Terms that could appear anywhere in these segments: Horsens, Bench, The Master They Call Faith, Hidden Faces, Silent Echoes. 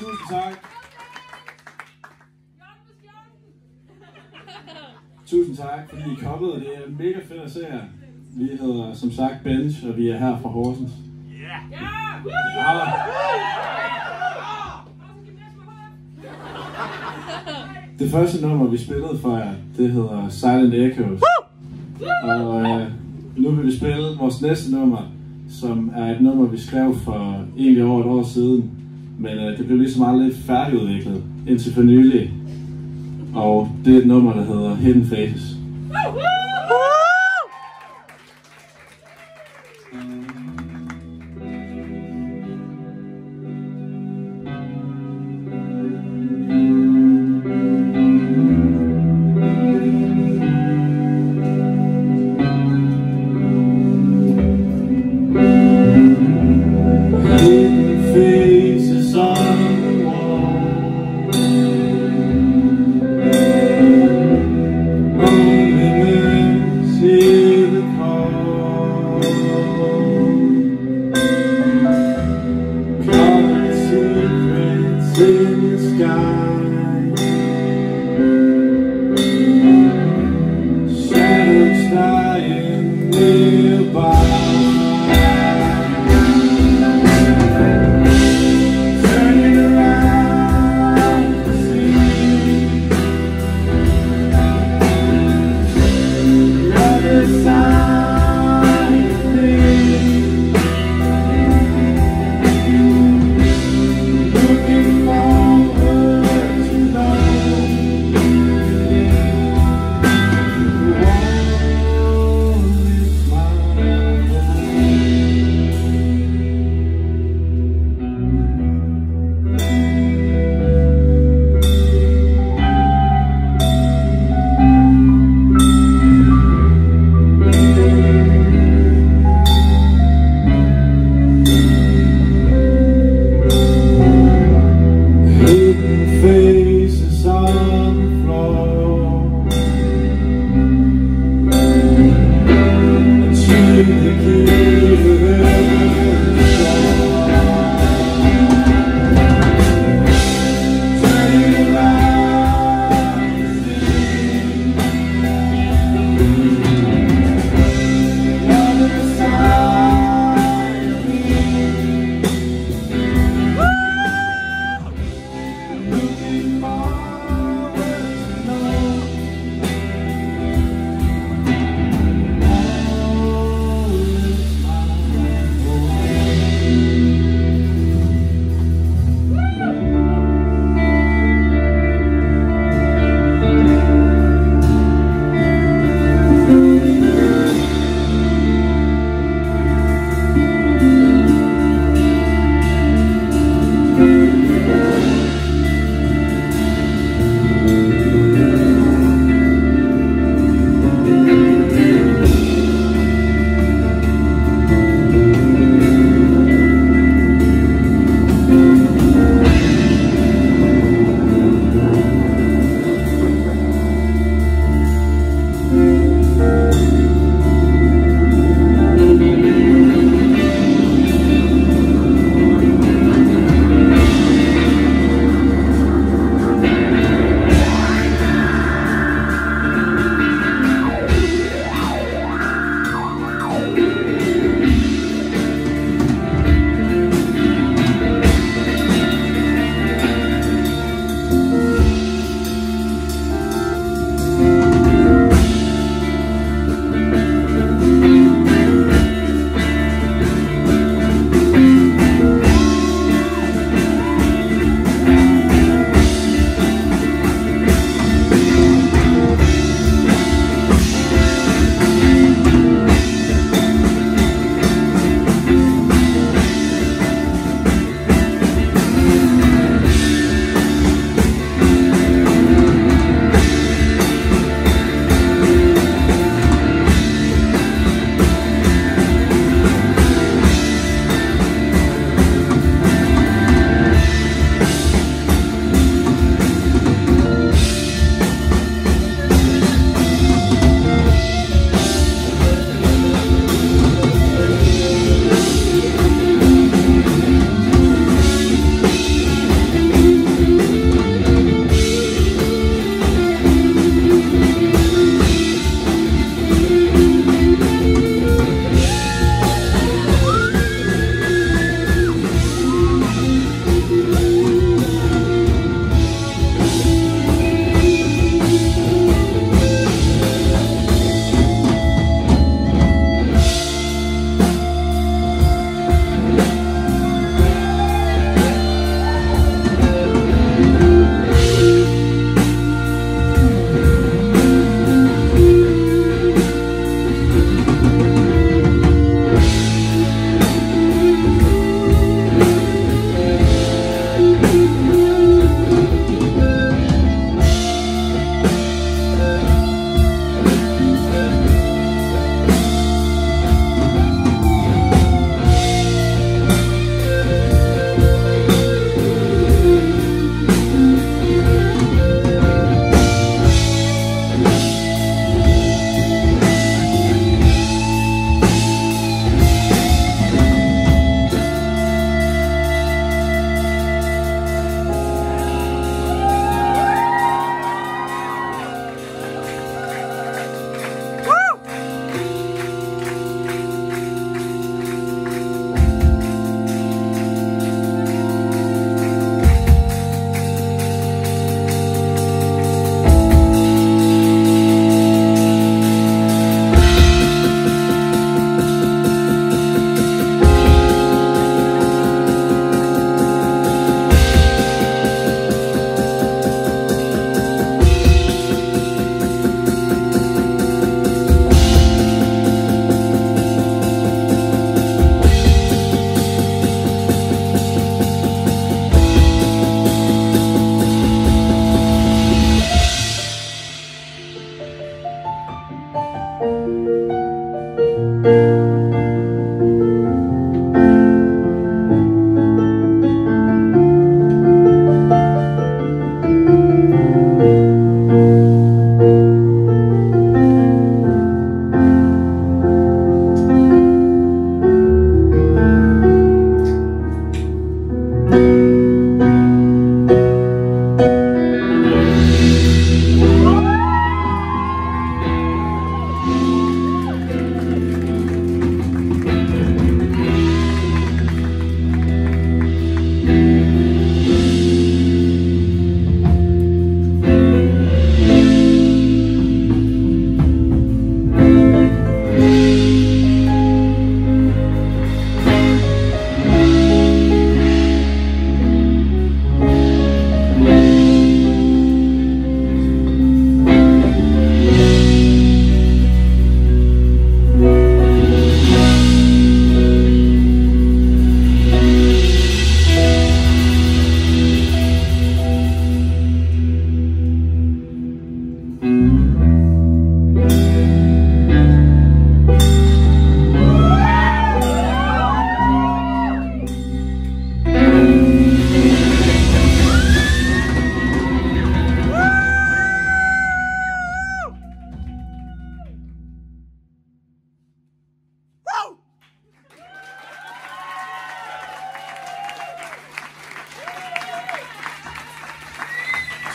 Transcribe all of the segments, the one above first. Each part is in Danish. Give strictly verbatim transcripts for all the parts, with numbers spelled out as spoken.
Tusind tak. Tusind tak, fordi I er kommet, og det er mega fedt at se jer. Vi hedder som sagt Bench, og vi er her fra Horsens. Ja! Det første nummer, vi spillede for jer, det hedder Silent Echoes. Og øh, nu vil vi spille vores næste nummer, som er et nummer, vi skrev for egentlig over et år siden. Men øh, det blev ligesom aldrig lidt færdigudviklet, indtil for nylig. Og det er et nummer, der hedder Hidden Faces. Looking for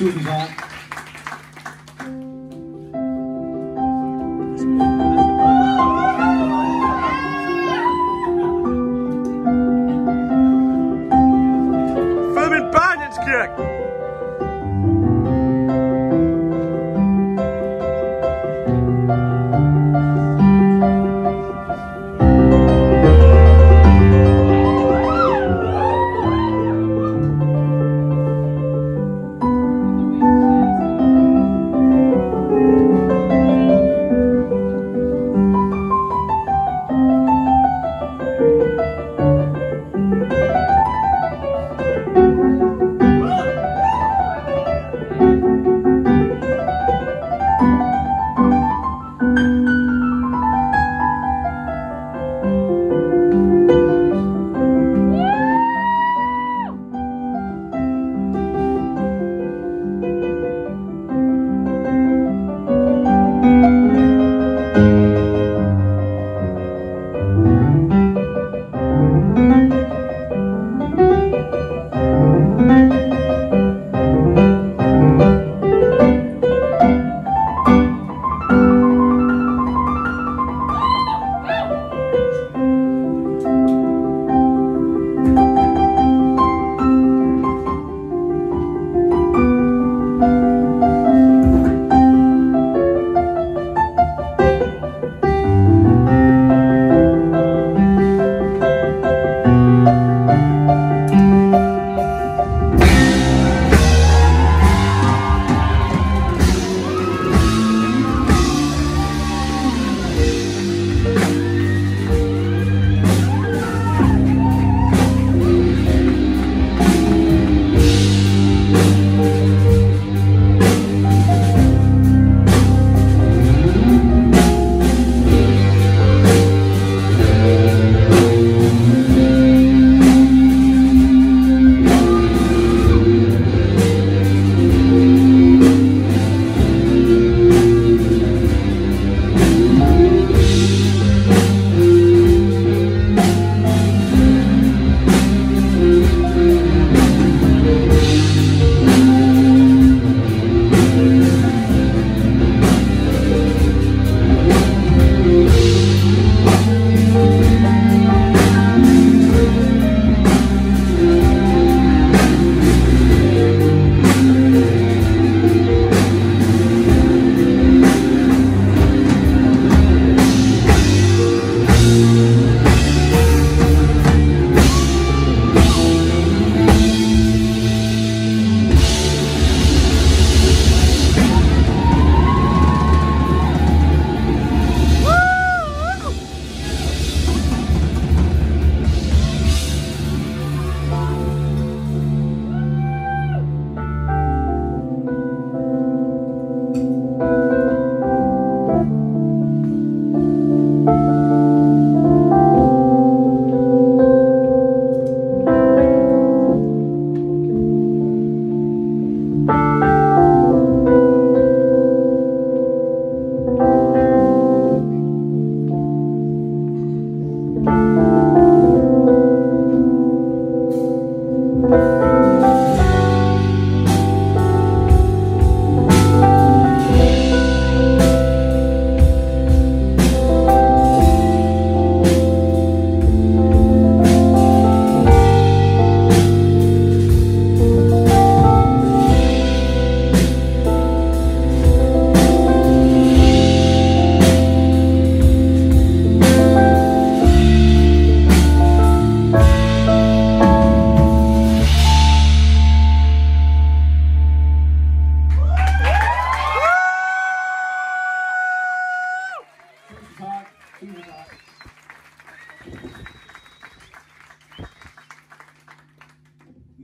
Tusind tak.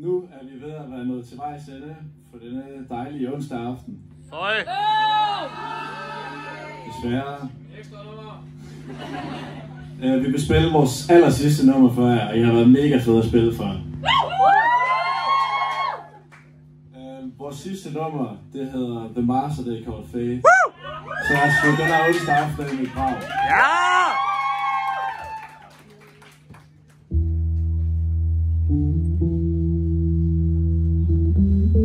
Nu er vi ved at være nået til vejs ende for denne dejlige onsdag aften. Høj! Desværre. Ekstra nummer. Vi vil spille vores aller sidste nummer for jer, og I har været mega fede at spille for. uh, vores sidste nummer, det hedder The Master They Call Faith. Så lad os få den her onsdag aften i Prag. Ja! Thank you.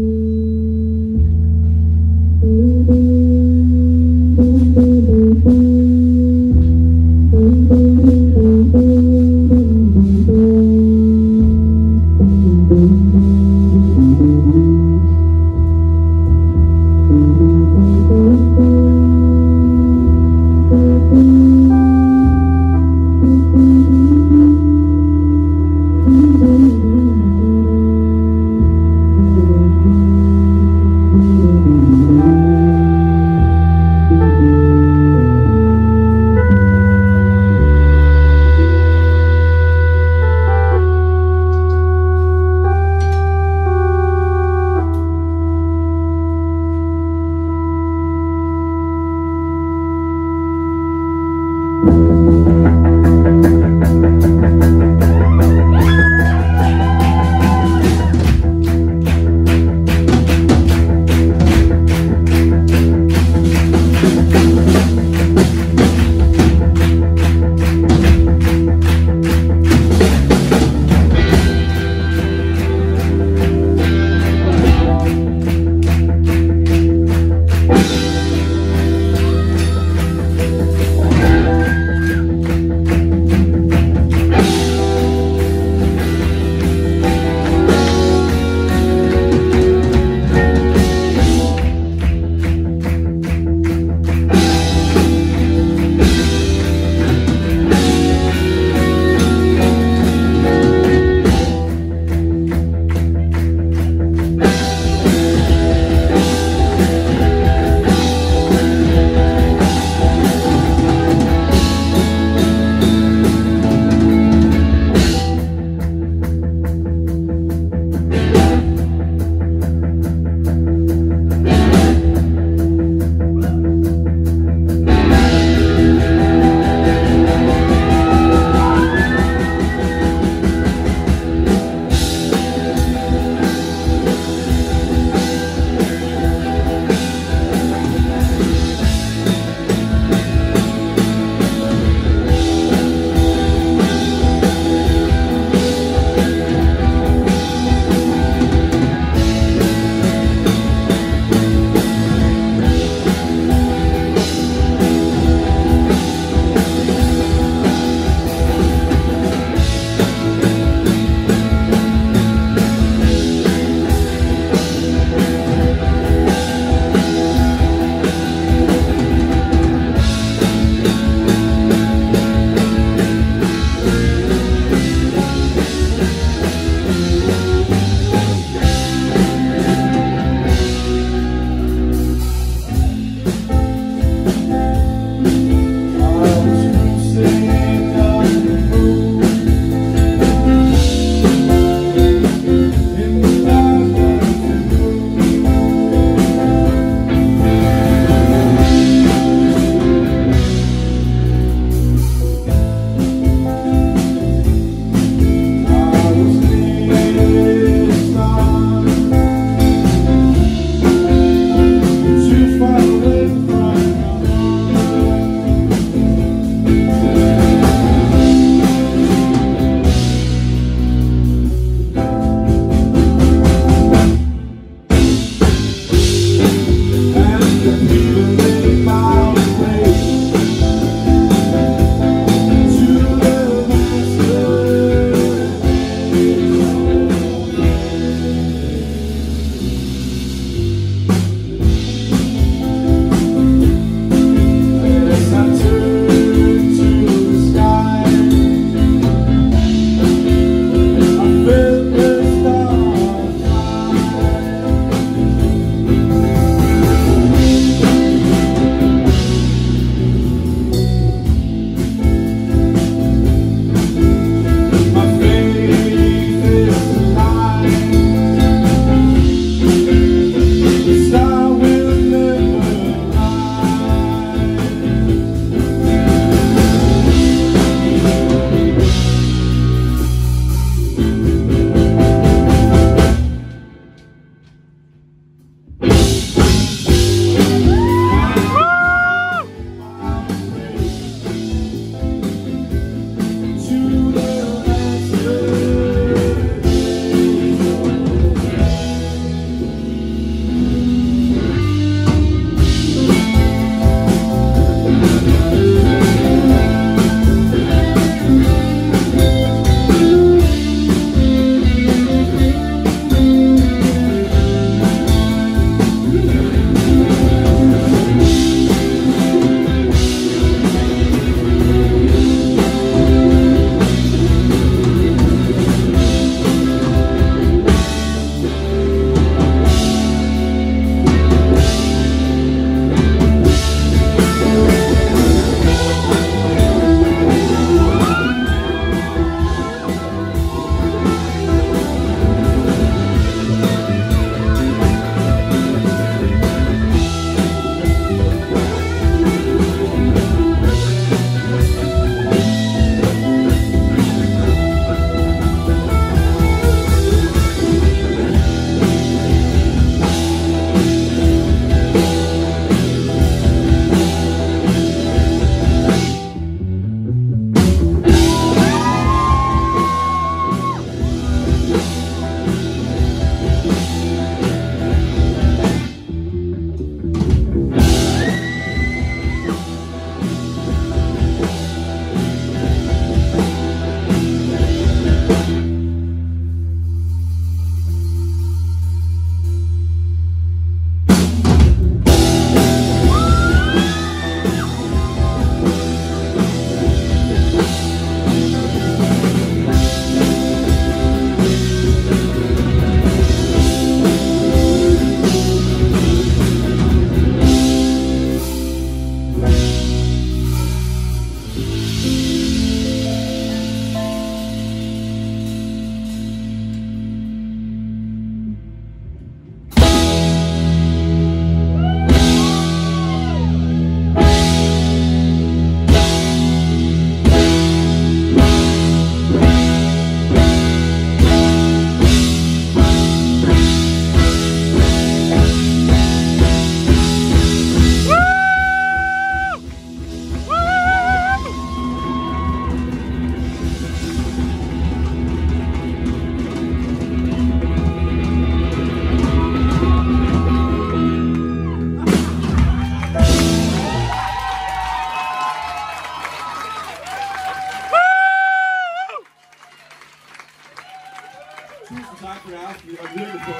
Tak for i aften, og vi hører på.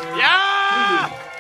Ja!